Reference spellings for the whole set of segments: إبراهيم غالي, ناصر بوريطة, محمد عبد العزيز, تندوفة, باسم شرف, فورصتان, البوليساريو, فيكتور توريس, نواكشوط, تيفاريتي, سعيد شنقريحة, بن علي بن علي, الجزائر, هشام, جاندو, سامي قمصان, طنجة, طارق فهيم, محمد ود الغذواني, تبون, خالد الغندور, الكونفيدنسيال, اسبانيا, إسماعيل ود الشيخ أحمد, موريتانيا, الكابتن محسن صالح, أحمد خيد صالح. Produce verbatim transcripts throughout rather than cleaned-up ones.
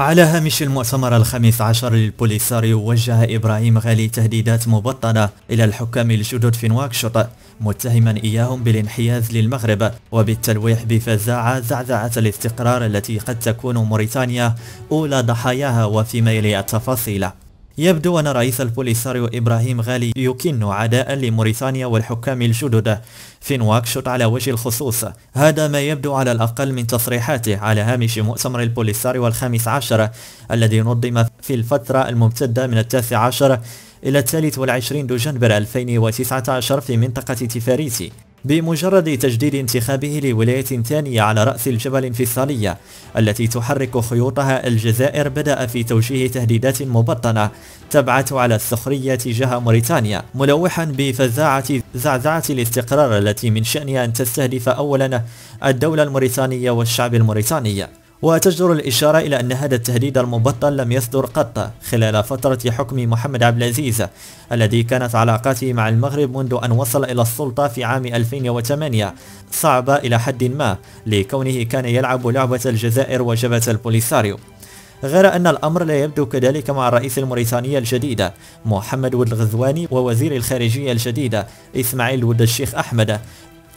على هامش المؤتمر الخامس عشر للبوليساريو، وجه إبراهيم غالي تهديدات مبطنة إلى الحكام الجدد في نواكشوط، متهما إياهم بالانحياز للمغرب وبالتلويح بفزاعة زعزعة الاستقرار التي قد تكون موريتانيا أولى ضحاياها. وفي ميل التفاصيل، يبدو أن رئيس البوليساريو إبراهيم غالي يكن عداء لموريتانيا والحكام الجدد في نواكشوط على وجه الخصوص، هذا ما يبدو على الأقل من تصريحاته على هامش مؤتمر البوليساريو الخامس عشر الذي نظم في الفترة الممتدة من التاسع عشر إلى الثالث والعشرين دجنبر ألفين وتسعة عشر في منطقة تيفاريتي، بمجرد تجديد انتخابه لولاية ثانية على رأس الجبل الانفصالية التي تحرك خيوطها الجزائر. بدأ في توجيه تهديدات مبطنة تبعث على السخرية تجاه موريتانيا، ملوحا بفزاعة زعزعة الاستقرار التي من شأنها أن تستهدف أولا الدولة الموريتانية والشعب الموريتاني. وتجدر الإشارة إلى أن هذا التهديد المبطن لم يصدر قط خلال فترة حكم محمد عبد العزيز الذي كانت علاقاته مع المغرب منذ أن وصل إلى السلطة في عام ألفين وثمانية صعبة إلى حد ما، لكونه كان يلعب لعبة الجزائر وجبهة البوليساريو. غير أن الأمر لا يبدو كذلك مع الرئيس الموريتاني الجديد محمد ود الغذواني ووزير الخارجية الجديد إسماعيل ود الشيخ أحمد،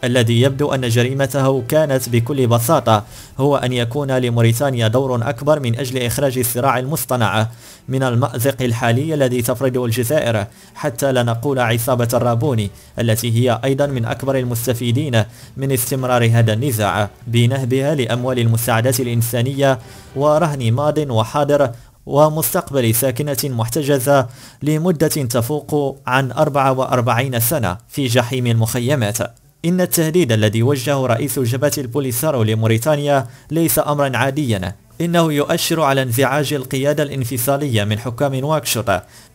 الذي يبدو أن جريمته كانت بكل بساطة هو أن يكون لموريتانيا دور أكبر من أجل إخراج الصراع المصطنع من المأزق الحالي الذي تفرضه الجزائر، حتى لا نقول عصابة الرابوني التي هي أيضا من أكبر المستفيدين من استمرار هذا النزاع بنهبها لأموال المساعدات الإنسانية ورهن ماض وحاضر ومستقبل ساكنة محتجزة لمدة تفوق عن أربع وأربعين سنة في جحيم المخيمات. إن التهديد الذي وجهه رئيس جبهة البوليساريو لموريتانيا ليس أمرا عاديا، إنه يؤشر على انزعاج القيادة الانفصالية من حكام نواكشوط.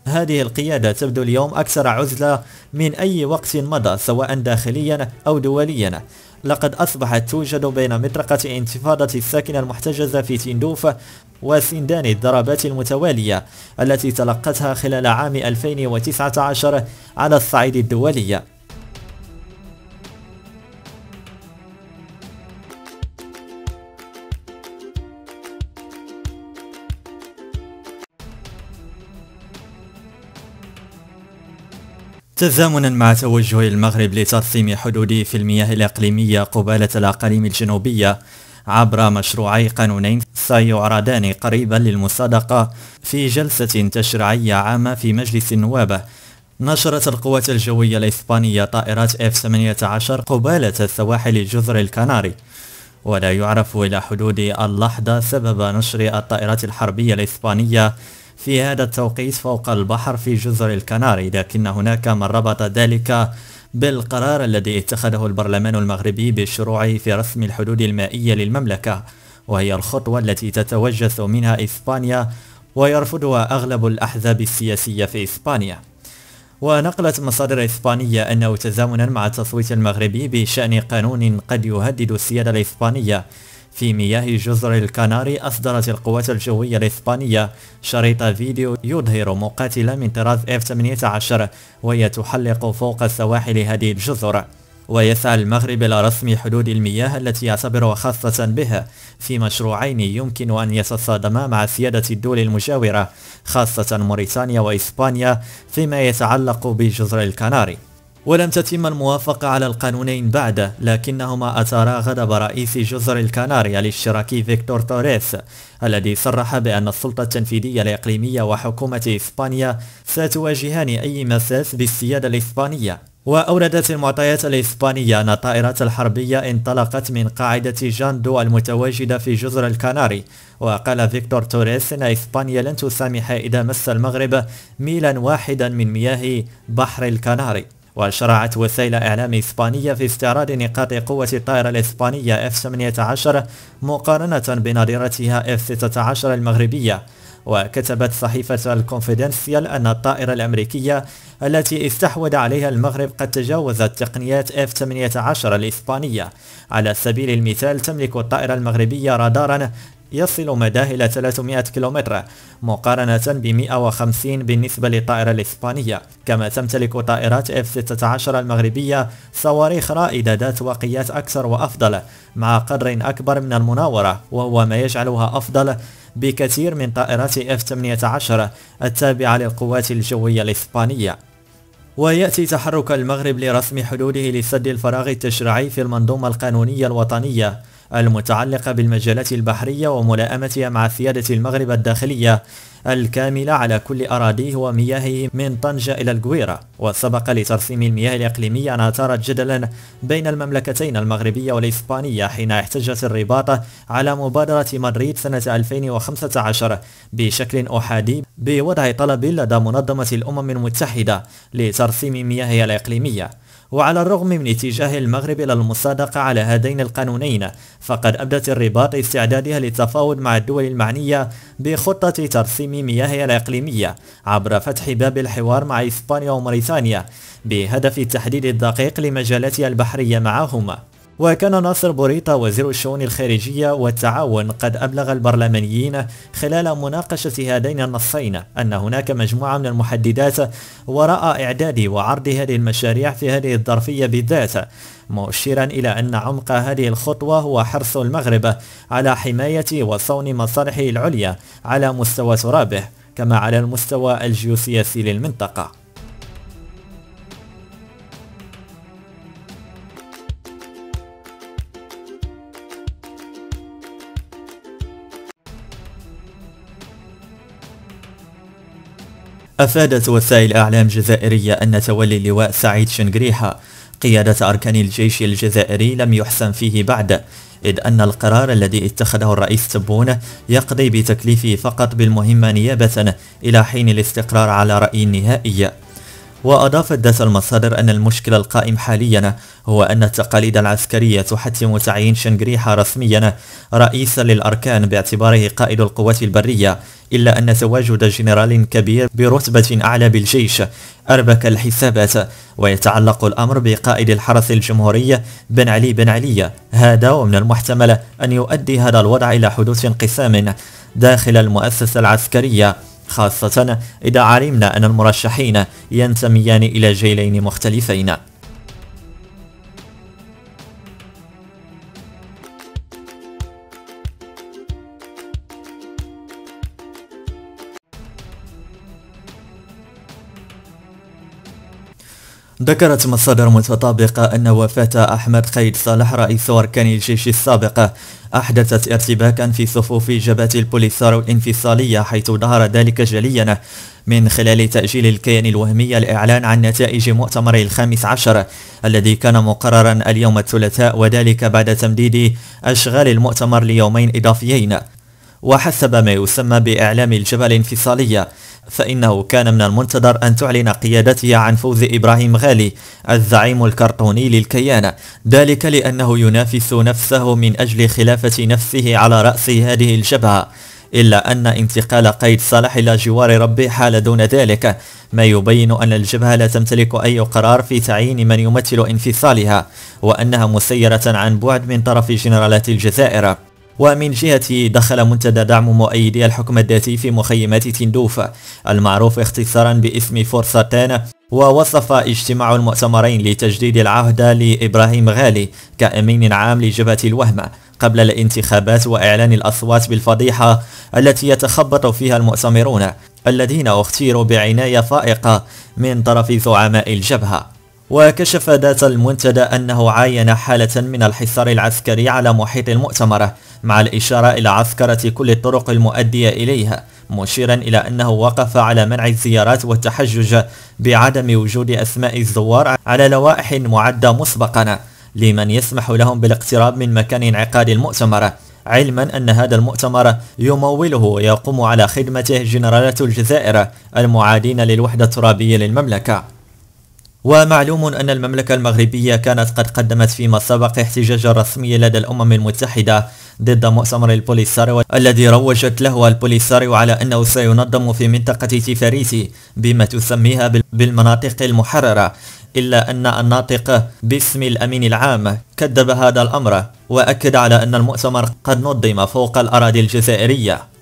هذه القيادة تبدو اليوم أكثر عزلة من أي وقت مضى سواء داخليا أو دوليا، لقد أصبحت توجد بين مطرقة انتفاضة الساكنة المحتجزة في تندوفة وسندان الضربات المتوالية التي تلقتها خلال عام ألفين وتسعة عشر على الصعيد الدولي. تزامنا مع توجه المغرب لترسيم حدوده في المياه الإقليمية قبالة الأقاليم الجنوبية عبر مشروعي قانونين سيعرضان قريبا للمصادقة في جلسة تشريعية عامة في مجلس النواب، نشرت القوات الجوية الإسبانية طائرات إف ثمانية عشر قبالة سواحل الجزر الكناري، ولا يعرف إلى حدود اللحظة سبب نشر الطائرات الحربية الإسبانية في هذا التوقيت فوق البحر في جزر الكناري، لكن هناك من ربط ذلك بالقرار الذي اتخذه البرلمان المغربي بالشروع في رسم الحدود المائية للمملكة، وهي الخطوة التي تتوجس منها إسبانيا ويرفضها أغلب الأحزاب السياسية في إسبانيا. ونقلت مصادر إسبانية أنه تزامنا مع التصويت المغربي بشأن قانون قد يهدد السيادة الإسبانية في مياه جزر الكناري، أصدرت القوات الجوية الإسبانية شريط فيديو يظهر مقاتلة من طراز إف ثمانية عشر وهي تحلق فوق سواحل هذه الجزر. ويسعى المغرب إلى رسم حدود المياه التي يعتبرها خاصة بها في مشروعين يمكن أن يتصادما مع سيادة الدول المجاورة خاصة موريتانيا وإسبانيا فيما يتعلق بجزر الكناري. ولم تتم الموافقة على القانونين بعد، لكنهما أثارا غضب رئيس جزر الكناري الاشتراكي فيكتور توريس الذي صرح بأن السلطة التنفيذية الإقليمية وحكومة إسبانيا ستواجهان أي مساس بالسيادة الإسبانية. وأوردت المعطيات الإسبانية أن الطائرات الحربية انطلقت من قاعدة جاندو المتواجدة في جزر الكناري، وقال فيكتور توريس أن إسبانيا لن تسامح إذا مس المغرب ميلا واحدا من مياه بحر الكناري. وشرعت وسائل إعلام إسبانية في استعراض نقاط قوة الطائرة الإسبانية إف ثمانية عشر مقارنة بنظيرتها إف ستة عشر المغربية، وكتبت صحيفة الكونفيدنسيال أن الطائرة الأمريكية التي استحوذ عليها المغرب قد تجاوزت تقنيات إف ثمانية عشر الإسبانية، على سبيل المثال تملك الطائرة المغربية رادارا يصل مداه إلى ثلاثمائة كيلومتر مقارنة ب مئة وخمسين بالنسبة للطائرة الإسبانية. كما تمتلك طائرات إف ستة عشر المغربية صواريخ رائدة ذات وقيات أكثر وأفضل مع قدر أكبر من المناورة، وهو ما يجعلها أفضل بكثير من طائرات إف ثمانية عشر التابعة للقوات الجوية الإسبانية. ويأتي تحرك المغرب لرسم حدوده لسد الفراغ التشريعي في المنظومة القانونية الوطنية المتعلقة بالمجالات البحرية وملائمتها مع سيادة المغرب الداخلية الكاملة على كل أراضيه ومياهه من طنجة إلى الجويرة. وسبق لترسيم المياه الإقليمية أنها أثارت جدلا بين المملكتين المغربية والإسبانية حين احتجت الرباط على مبادرة مدريد سنة ألفين وخمسة عشر بشكل أحادي بوضع طلب لدى منظمة الأمم المتحدة لترسيم مياهها الإقليمية. وعلى الرغم من اتجاه المغرب إلى المصادقة على هذين القانونين، فقد أبدت الرباط استعدادها للتفاوض مع الدول المعنية بخطة ترسيم مياهها الإقليمية عبر فتح باب الحوار مع إسبانيا وموريتانيا بهدف التحديد الدقيق لمجالاتها البحرية معهما. وكان ناصر بوريطة وزير الشؤون الخارجية والتعاون قد أبلغ البرلمانيين خلال مناقشة هذين النصين أن هناك مجموعة من المحددات وراء إعداد وعرض هذه المشاريع في هذه الظرفية بالذات، مؤشرا إلى أن عمق هذه الخطوة هو حرص المغرب على حماية وصون مصالحه العليا على مستوى ترابه كما على المستوى الجيوسياسي للمنطقة. أفادت وسائل أعلام جزائرية أن تولي لواء سعيد شنقريحة قيادة أركان الجيش الجزائري لم يحسن فيه بعد، إذ أن القرار الذي اتخذه الرئيس تبون يقضي بتكليفه فقط بالمهمة نيابة إلى حين الاستقرار على رأي نهائي. وأضافت ذات المصادر أن المشكل القائم حاليا هو أن التقاليد العسكرية تحتم تعيين شنقريحة رسميا رئيسا للأركان باعتباره قائد القوات البرية، إلا أن تواجد جنرال كبير برتبة أعلى بالجيش أربك الحسابات، ويتعلق الأمر بقائد الحرس الجمهوري بن علي بن علي. هذا ومن المحتمل أن يؤدي هذا الوضع إلى حدوث انقسام داخل المؤسسة العسكرية، خاصة إذا علمنا أن المرشحين ينتميان إلى جيلين مختلفين. ذكرت مصادر متطابقة أن وفاة أحمد خيد صالح رئيس أركان الجيش السابق أحدثت ارتباكا في صفوف جبهة البوليساريو الانفصالية، حيث ظهر ذلك جليا من خلال تأجيل الكيان الوهمي الإعلان عن نتائج مؤتمر الخامس عشر الذي كان مقررا اليوم الثلاثاء، وذلك بعد تمديد أشغال المؤتمر ليومين إضافيين. وحسب ما يسمى بإعلام الجبهة الانفصالية، فإنه كان من المنتظر أن تعلن قيادتها عن فوز إبراهيم غالي الزعيم الكرتوني للكيان، ذلك لأنه ينافس نفسه من أجل خلافة نفسه على رأس هذه الجبهة. إلا أن انتقال قيد صالح إلى جوار ربي حال دون ذلك، ما يبين أن الجبهة لا تمتلك أي قرار في تعيين من يمثل انفصالها، وأنها مسيرة عن بعد من طرف جنرالات الجزائر. ومن جهته دخل منتدى دعم مؤيدي الحكم الذاتي في مخيمات تندوفة المعروف اختصارا باسم فورصتان، ووصف اجتماع المؤتمرين لتجديد العهد لإبراهيم غالي كأمين عام لجبهة الوهم قبل الانتخابات وإعلان الأصوات بالفضيحة التي يتخبط فيها المؤتمرون الذين اختيروا بعناية فائقة من طرف زعماء الجبهة. وكشف ذات المنتدى أنه عاين حالة من الحصار العسكري على محيط المؤتمر مع الإشارة إلى عسكرة كل الطرق المؤدية إليها، مشيرا إلى أنه وقف على منع الزيارات والتحجج بعدم وجود أسماء الزوار على لوائح معدة مسبقا لمن يسمح لهم بالاقتراب من مكان انعقاد المؤتمر، علما أن هذا المؤتمر يموله ويقوم على خدمته جنرالات الجزائر المعادين للوحدة الترابية للمملكة. ومعلوم أن المملكة المغربية كانت قد قدمت فيما سبق احتجاجا رسميا لدى الأمم المتحدة ضد مؤتمر البوليساريو الذي روجت له البوليساريو على أنه سينظم في منطقة تيفاريتي بما تسميها بالمناطق المحررة، إلا أن الناطق باسم الأمين العام كذب هذا الأمر، وأكد على أن المؤتمر قد نظم فوق الأراضي الجزائرية.